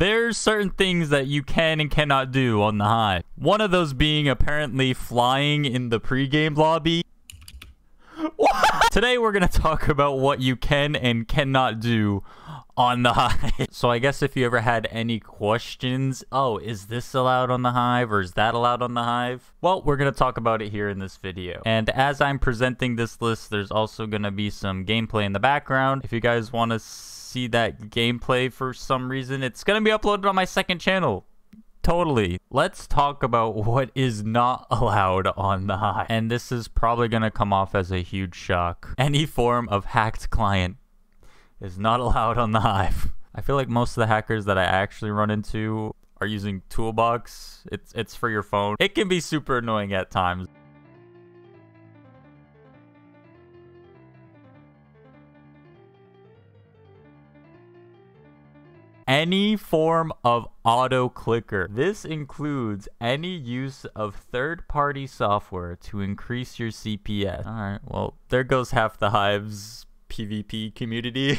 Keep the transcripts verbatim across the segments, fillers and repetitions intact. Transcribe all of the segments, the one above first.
There's certain things that you can and cannot do on the Hive. One of those being apparently flying in the pregame lobby. What? Today we're going to talk about what you can and cannot do on the Hive. So I guess if you ever had any questions, oh, is this allowed on the Hive or is that allowed on the Hive? Well, we're going to talk about it here in this video. And as I'm presenting this list, there's also going to be some gameplay in the background. If you guys want to see see that gameplay for some reason, it's gonna be uploaded on my second channel. Totally. Let's talk about what is not allowed on the Hive. And this is probably gonna come off as a huge shock. Any form of hacked client is not allowed on the Hive. I feel like most of the hackers that I actually run into are using Toolbox. It's, it's for your phone. It can be super annoying at times. Any form of auto clicker. This includes any use of third-party software to increase your C P S. All right, well, there goes half the Hive's PvP community.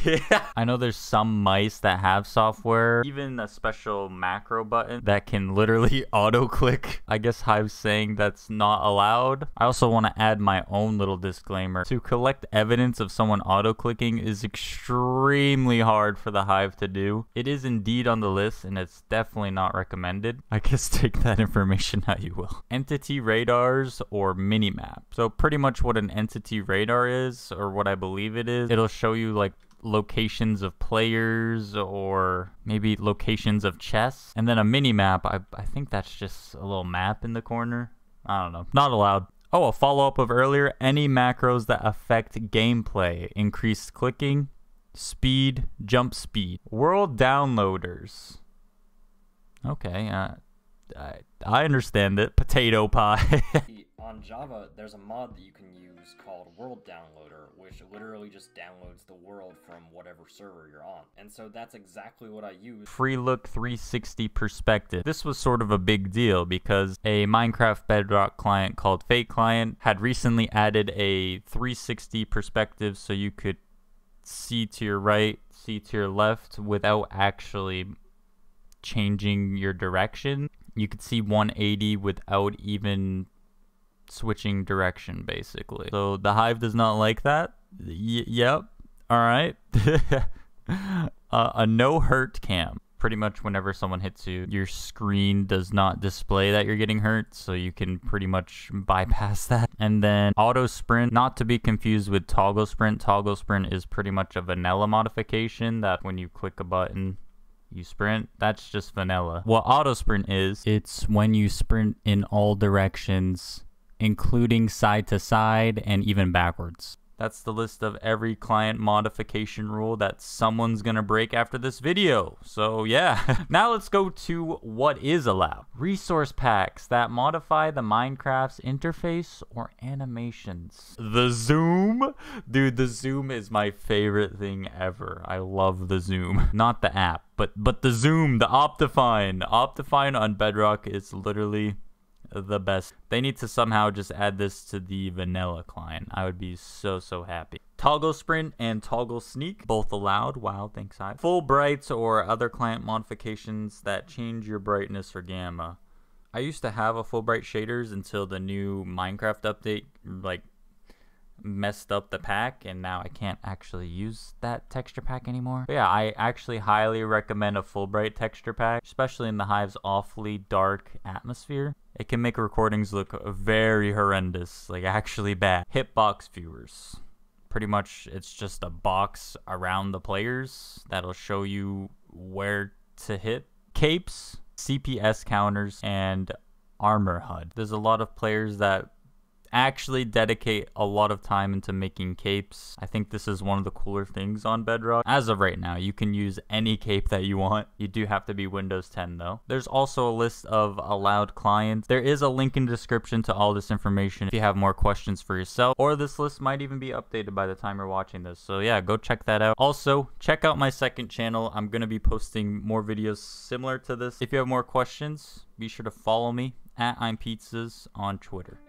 I know there's some mice that have software, even a special macro button that can literally auto click. I guess Hive's saying that's not allowed. I also want to add my own little disclaimer. To collect evidence of someone auto clicking is extremely hard for the Hive to do. It is indeed on the list and it's definitely not recommended. I guess take that information how you will. Entity radars or minimap. So pretty much what an entity radar is, or what I believe it is, it'll show you like locations of players or maybe locations of chests. And then a mini map, I, I think that's just a little map in the corner. I don't know. Not allowed. Oh, a follow-up of earlier. Any macros that affect gameplay. Increased clicking, speed, jump speed. World downloaders. Okay, uh, I, I understand it. Potato pie. On Java, there's a mod that you can use called World Downloader, which literally just downloads the world from whatever server you're on. And so that's exactly what I use. Free look three sixty perspective. This was sort of a big deal because a Minecraft Bedrock client called FateClient had recently added a three sixty perspective so you could see to your right, see to your left without actually changing your direction. You could see one eighty without even switching direction, basically. So the Hive does not like that. Y yep. All right. uh, a no hurt cam. Pretty much whenever someone hits you, your screen does not display that you're getting hurt, so you can pretty much bypass that. And then auto sprint, not to be confused with toggle sprint. Toggle sprint is pretty much a vanilla modification that when you click a button, you sprint. That's just vanilla. What auto sprint is, it's when you sprint in all directions, including side to side and even backwards. That's the list of every client modification rule that someone's gonna break after this video. So yeah, now let's go to what is allowed. Resource packs that modify the Minecraft's interface or animations. The zoom, dude, the zoom is my favorite thing ever. I love the zoom, not the app, but, but the zoom, the Optifine. Optifine on Bedrock is literally the best. They need to somehow just add this to the vanilla client. I would be so so happy. Toggle sprint and toggle sneak, both allowed. Wow, thanks Hive. Full brights or other client modifications that change your brightness or gamma. I used to have a full bright shaders until the new Minecraft update like messed up the pack, and now I can't actually use that texture pack anymore. But yeah, I actually highly recommend a Fulbright texture pack, especially in the Hive's awfully dark atmosphere. It can make recordings look very horrendous, like actually bad. Hitbox viewers. Pretty much it's just a box around the players that'll show you where to hit. Capes, C P S counters, and armor H U D. There's a lot of players that actually dedicate a lot of time into making capes. I think this is one of the cooler things on Bedrock. As of right now, you can use any cape that you want. You do have to be Windows ten though. There's also a list of allowed clients. There is a link in the description to all this information if you have more questions for yourself, or this list might even be updated by the time you're watching this. So yeah, go check that out. Also, check out my second channel. I'm gonna be posting more videos similar to this. If you have more questions, be sure to follow me at ImPizzas on Twitter.